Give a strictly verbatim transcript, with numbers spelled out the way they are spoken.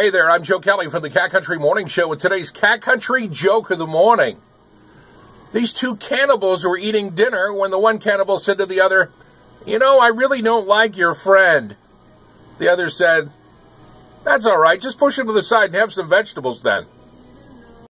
Hey there, I'm Joe Kelly from the Cat Country Morning Show with today's Cat Country Joke of the Morning. These two cannibals were eating dinner when the one cannibal said to the other, "You know, I really don't like your friend." The other said, "That's all right, just push him to the side and have some vegetables then."